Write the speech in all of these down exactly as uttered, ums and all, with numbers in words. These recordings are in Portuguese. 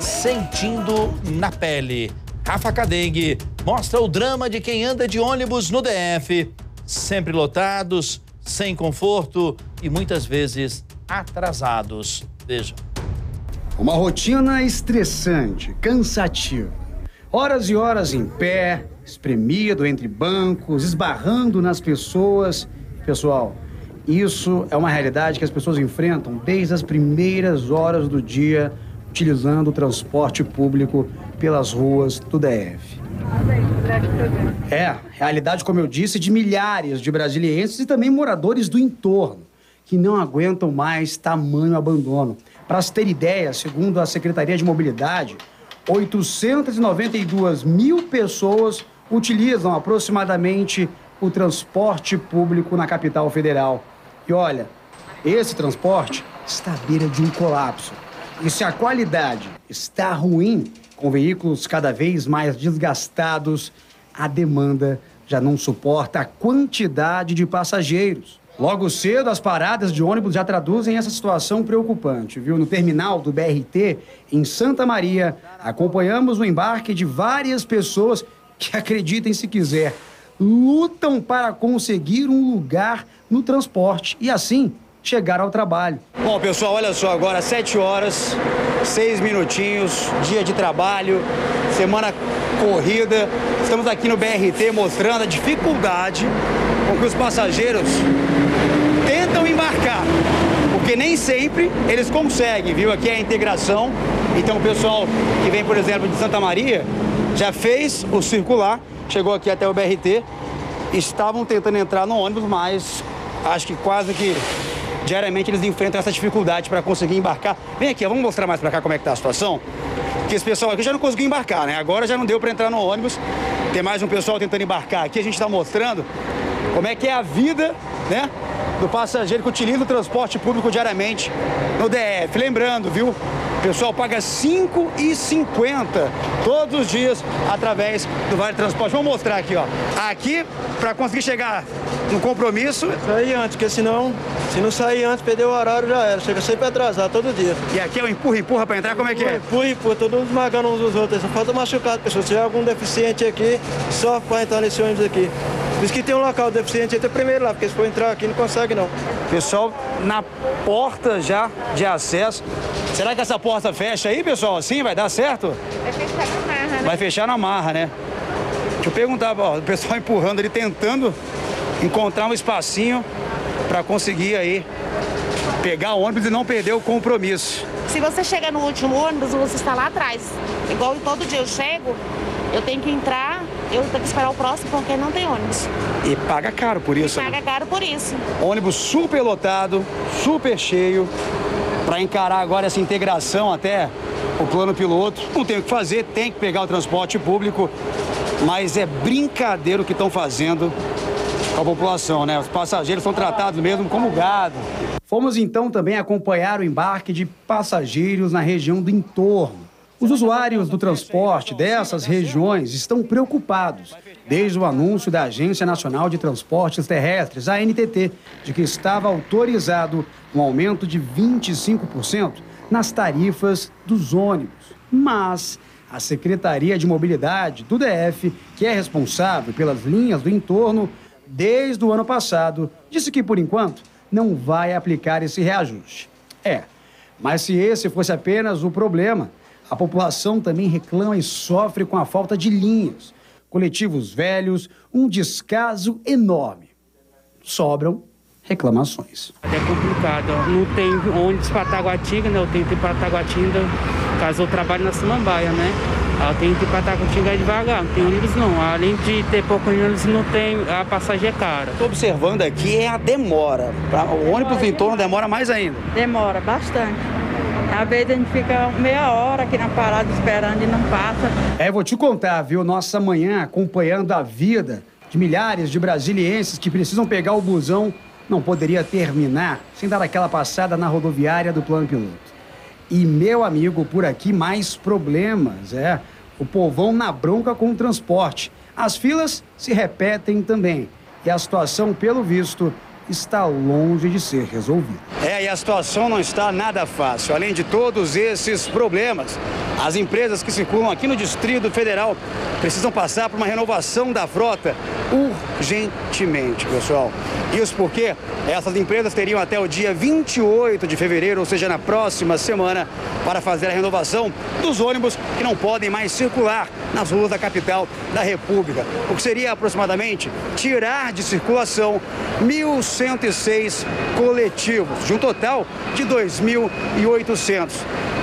sentindo na pele. Rafa Cadengue mostra o drama de quem anda de ônibus no D F, sempre lotados, sem conforto e muitas vezes atrasados. Veja. Uma rotina estressante, cansativa. Horas e horas em pé, espremido entre bancos, esbarrando nas pessoas. Pessoal, isso é uma realidade que as pessoas enfrentam desde as primeiras horas do dia, utilizando o transporte público pelas ruas do D F. É, realidade, como eu disse, de milhares de brasilienses e também moradores do entorno, que não aguentam mais tamanho abandono. Para se ter ideia, segundo a Secretaria de Mobilidade, oitocentas e noventa e duas mil pessoas utilizam aproximadamente o transporte público na capital federal. E olha, esse transporte está à beira de um colapso. E se a qualidade está ruim, com veículos cada vez mais desgastados, a demanda já não suporta a quantidade de passageiros. Logo cedo, as paradas de ônibus já traduzem essa situação preocupante, viu? No terminal do B R T, em Santa Maria, acompanhamos o embarque de várias pessoas que, acreditem se quiser, lutam para conseguir um lugar no transporte e, assim, chegar ao trabalho. Bom, pessoal, olha só, agora sete horas, seis minutinhos, dia de trabalho, semana corrida. Estamos aqui no B R T mostrando a dificuldade com que os passageiros tentam embarcar, porque nem sempre eles conseguem, viu? Aqui é a integração, então o pessoal que vem, por exemplo, de Santa Maria, já fez o circular, chegou aqui até o B R T, estavam tentando entrar no ônibus, mas acho que quase que diariamente eles enfrentam essa dificuldade para conseguir embarcar. Vem aqui, vamos mostrar mais para cá como é que tá a situação, que esse pessoal aqui já não conseguiu embarcar, né? Agora já não deu para entrar no ônibus, tem mais um pessoal tentando embarcar aqui, a gente está mostrando como é que é a vida, né, do passageiro que utiliza o transporte público diariamente no D F. Lembrando, viu, o pessoal paga cinco reais e cinquenta todos os dias através do Vale Transporte. Vamos mostrar aqui, ó. Aqui, para conseguir chegar no compromisso... Sair antes, porque senão, se não sair antes, perder o horário já era. Chega sempre atrasado, todo dia. E aqui é o empurra-empurra para entrar, como é que é? Empurra-empurra, todo mundo esmagando uns dos outros. Só falta machucado, pessoal. Se tiver algum deficiente aqui, só para entrar nesse ônibus aqui. Diz que tem um local deficiente até primeiro lá, porque se for entrar aqui não consegue não. Pessoal, na porta já de acesso. Será que essa porta fecha aí, pessoal? Assim vai dar certo? Vai fechar na marra, né? Vai fechar na marra, né? Deixa eu perguntar, ó, o pessoal empurrando ali, tentando encontrar um espacinho para conseguir aí pegar o ônibus e não perder o compromisso. Se você chega no último ônibus, você está lá atrás. Igual todo dia eu chego, eu tenho que entrar... Eu tenho que esperar o próximo porque não tem ônibus. E paga caro por isso. E paga caro por isso. Ônibus super lotado, super cheio, para encarar agora essa integração até o plano piloto. Não tem o que fazer, tem que pegar o transporte público, mas é brincadeira o que estão fazendo com a população, né? Os passageiros são tratados mesmo como gado. Fomos então também acompanhar o embarque de passageiros na região do entorno. Os usuários do transporte dessas regiões estão preocupados desde o anúncio da Agência Nacional de Transportes Terrestres, a A N T T, de que estava autorizado um aumento de vinte e cinco por cento nas tarifas dos ônibus. Mas a Secretaria de Mobilidade do D F, que é responsável pelas linhas do entorno, desde o ano passado, disse que, por enquanto, não vai aplicar esse reajuste. É, mas se esse fosse apenas o problema... A população também reclama e sofre com a falta de linhas, coletivos velhos, um descaso enorme. Sobram reclamações. É complicado, não tem ônibus para Taguatinga, né? Eu tenho que ir para Taguatinga, caso eu trabalho na Samambaia, né? Eu tenho que ir para Taguatinga devagar, não tem ônibus não. Além de ter pouco ônibus, não tem, a passagem é cara. Estou observando aqui é a demora. O ônibus do entorno demora mais ainda? Demora bastante. Às vezes a gente fica meia hora aqui na parada esperando e não passa. É, vou te contar, viu? Nossa manhã acompanhando a vida de milhares de brasilienses que precisam pegar o busão não poderia terminar sem dar aquela passada na rodoviária do plano piloto. E, meu amigo, por aqui mais problemas, é. O povão na bronca com o transporte. As filas se repetem também. E a situação, pelo visto... está longe de ser resolvido. É, e a situação não está nada fácil. Além de todos esses problemas, As empresas que circulam aqui no Distrito Federal precisam passar por uma renovação da frota urgentemente, pessoal. Isso porque essas empresas teriam até o dia vinte e oito de fevereiro, ou seja, na próxima semana, para fazer a renovação dos ônibus que não podem mais circular nas ruas da capital da República, o que seria aproximadamente tirar de circulação mil cento e seis coletivos, de um total de dois mil e oitocentos.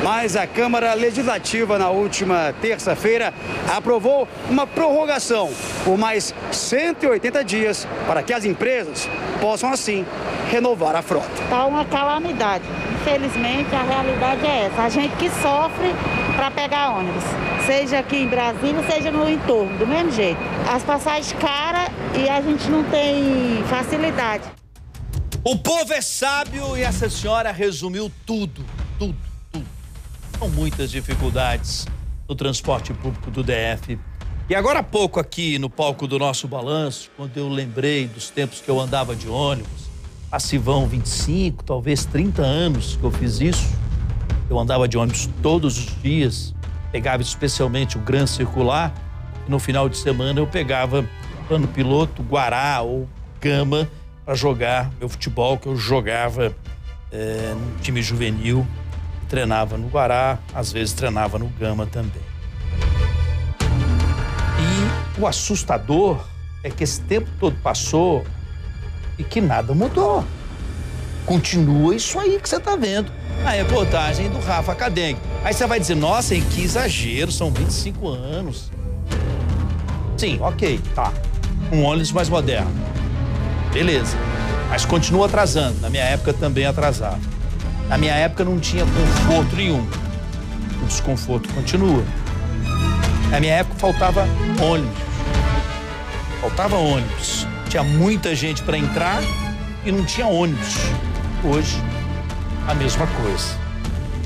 Mas a Câmara Legislativa, na última terça-feira, aprovou uma prorrogação por mais cento e oitenta dias para que as empresas possam, assim, renovar a frota. Está uma calamidade. Infelizmente, a realidade é essa. A gente que sofre para pegar ônibus, seja aqui em Brasília, seja no entorno, do mesmo jeito. As passagens caras e a gente não tem facilidade. O povo é sábio e essa senhora resumiu tudo, tudo. São muitas dificuldades no transporte público do D F. E agora há pouco aqui no palco do nosso balanço, quando eu lembrei dos tempos que eu andava de ônibus, passivão vinte e cinco, talvez trinta anos que eu fiz isso, eu andava de ônibus todos os dias, pegava especialmente o Grand Circular, e no final de semana eu pegava plano piloto, Guará ou Gama para jogar meu futebol, que eu jogava é, no time juvenil. Treinava no Guará, às vezes treinava no Gama também. E o assustador é que esse tempo todo passou e que nada mudou. Continua isso aí que você tá vendo na reportagem do Rafa Cadengue. Aí você vai dizer, nossa, hein, que exagero, são vinte e cinco anos. Sim, ok, tá. Um ônibus mais moderno. Beleza. Mas continua atrasando. Na minha época também atrasava. Na minha época não tinha conforto nenhum. O desconforto continua. Na minha época faltava ônibus. Faltava ônibus. Tinha muita gente para entrar e não tinha ônibus. Hoje, a mesma coisa.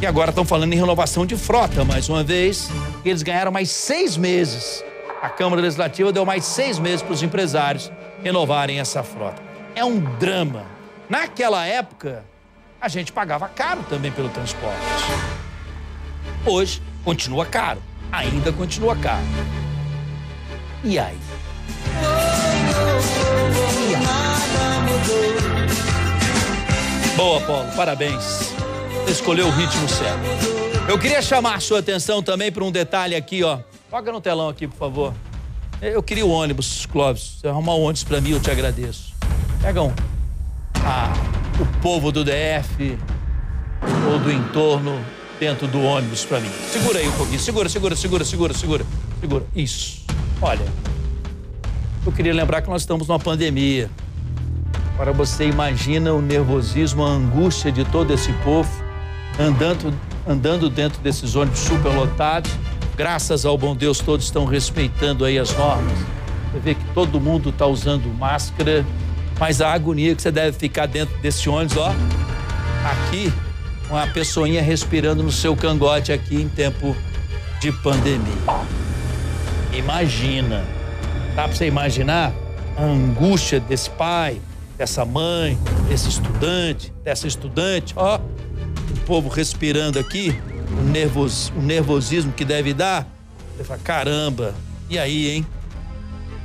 E agora estão falando em renovação de frota, mais uma vez. Eles ganharam mais seis meses. A Câmara Legislativa deu mais seis meses para os empresários renovarem essa frota. É um drama. Naquela época, a gente pagava caro também pelo transporte. Hoje, continua caro. Ainda continua caro. E aí? E aí? Boa, Paulo. Parabéns. Você escolheu o ritmo certo. Eu queria chamar a sua atenção também para um detalhe aqui, ó. Toca no telão aqui, por favor. Eu queria o ônibus, Clóvis. Se arrumar um ônibus para mim, eu te agradeço. Pega um. Ah... O povo do D F ou do entorno dentro do ônibus pra mim. Segura aí um pouquinho. Segura, segura, segura, segura, segura. Segura. Isso. Olha, eu queria lembrar que nós estamos numa pandemia. Agora você imagina o nervosismo, a angústia de todo esse povo andando, andando dentro desses ônibus superlotados. Graças ao bom Deus, todos estão respeitando aí as normas. Você vê que todo mundo está usando máscara. Mas a agonia que você deve ficar dentro desse ônibus, ó, aqui, uma pessoinha respirando no seu cangote aqui em tempo de pandemia. Imagina, dá pra você imaginar a angústia desse pai, dessa mãe, desse estudante, dessa estudante, ó, o povo respirando aqui, o, nervos, o nervosismo que deve dar. Você fala, caramba, e aí, hein?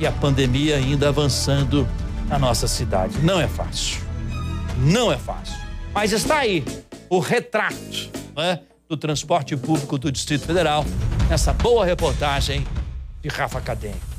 E a pandemia ainda avançando na nossa cidade. Não é fácil. Não é fácil. Mas está aí o retrato, né, do transporte público do Distrito Federal nessa boa reportagem de Rafa Cadengue.